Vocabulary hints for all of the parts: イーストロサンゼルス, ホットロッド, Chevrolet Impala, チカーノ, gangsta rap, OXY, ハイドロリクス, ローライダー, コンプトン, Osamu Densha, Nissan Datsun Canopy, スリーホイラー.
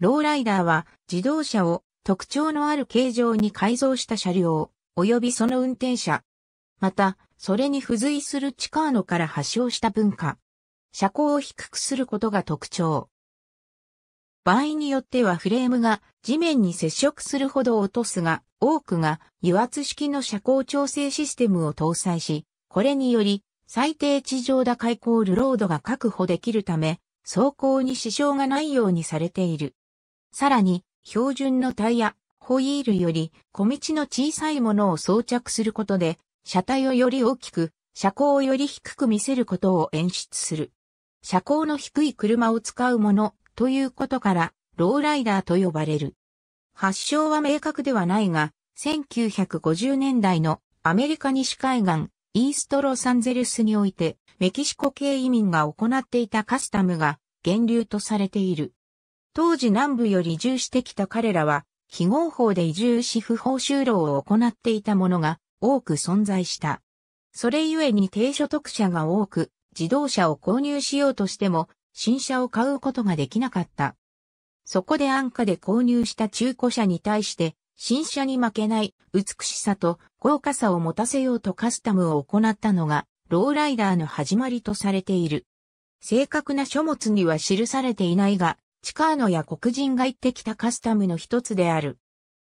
ローライダーは自動車を特徴のある形状に改造した車両、及びその運転者。また、それに付随するチカーノから発祥した文化。車高を低くすることが特徴。場合によってはフレームが地面に接触するほど落とすが、多くが油圧式の車高調整システムを搭載し、これにより最低地上高=ロードが確保できるため、走行に支障がないようにされている。さらに、標準のタイヤ、ホイールより小道の小さいものを装着することで、車体をより大きく、車高をより低く見せることを演出する。車高の低い車を使うものということから、ローライダーと呼ばれる。発祥は明確ではないが、1950年代のアメリカ西海岸、イーストロサンゼルスにおいて、メキシコ系移民が行っていたカスタムが源流とされている。当時南部より移住してきた彼らは、非合法で移住し不法就労を行っていたものが多く存在した。それゆえに低所得者が多く、自動車を購入しようとしても、新車を買うことができなかった。そこで安価で購入した中古車に対して、新車に負けない美しさと豪華さを持たせようとカスタムを行ったのが、ローライダーの始まりとされている。正確な書物には記されていないが、チカーノや黒人が行ってきたカスタムの一つである。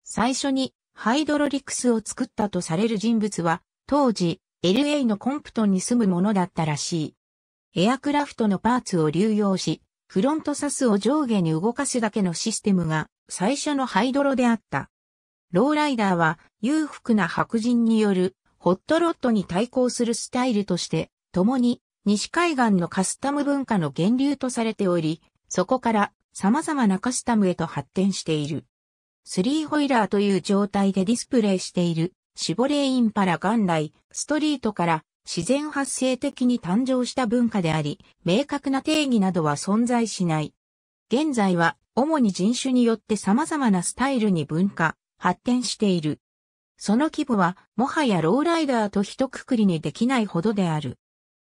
最初にハイドロリクスを作ったとされる人物は、当時 LA のコンプトンに住むものだったらしい。エアクラフトのパーツを流用し、フロントサスを上下に動かすだけのシステムが最初のハイドロであった。ローライダーは裕福な白人によるホットロッドに対抗するスタイルとして、共に西海岸のカスタム文化の源流とされており、そこから様々なカスタムへと発展している。3ホイラーという状態でディスプレイしているシボレーインパラ元来ストリートから自然発生的に誕生した文化であり、明確な定義などは存在しない。現在は主に人種によって様々なスタイルに分化、発展している。その規模はもはやローライダーと一括りにできないほどである。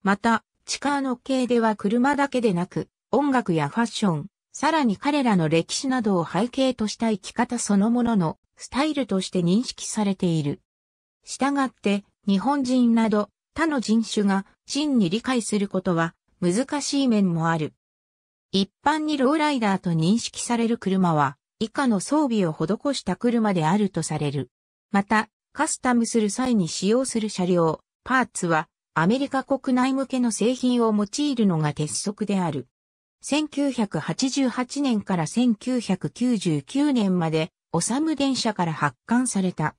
また、チカーノ系では車だけでなく、音楽やファッション、さらに彼らの歴史などを背景とした生き方そのもののスタイルとして認識されている。したがって、日本人など他の人種が真に理解することは難しい面もある。一般にローライダーと認識される車は、以下の装備を施した車であるとされる。また、カスタムする際に使用する車両、パーツは、アメリカ国内向けの製品を用いるのが鉄則である。1988年から1999年まで、オサム電車から発刊された。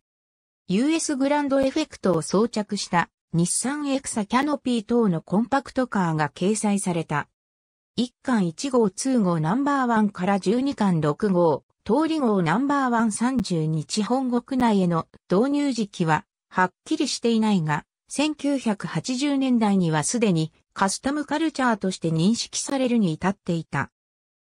US グランドエフェクトを装着した、日産エクサキャノピー等のコンパクトカーが掲載された。1巻1号2号No.1から12巻6号。通り号No.130 日本国内への導入時期ははっきりしていないが、1980年代にはすでにカスタムカルチャーとして認識されるに至っていた。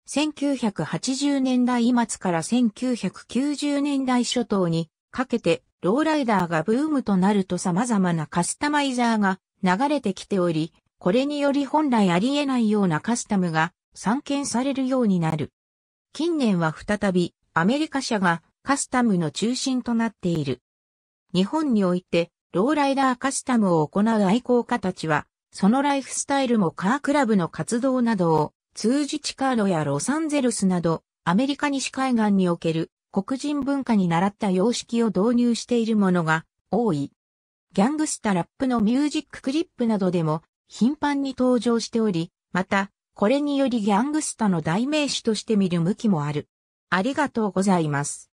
1980年代末から1990年代初頭にかけてローライダーがブームとなると様々なカスタマイザーが流れてきており、これにより本来ありえないようなカスタムが散見されるようになる。近年は再びアメリカ車がカスタムの中心となっている。日本においてローライダーカスタムを行う愛好家たちは、そのライフスタイルもカークラブの活動などを通じチカーノやロサンゼルスなどアメリカ西海岸における黒人文化に倣った様式を導入しているものが多い。ギャングスタラップのミュージッククリップなどでも頻繁に登場しており、また、これによりギャングスタの代名詞として見る向きもある。ありがとうございます。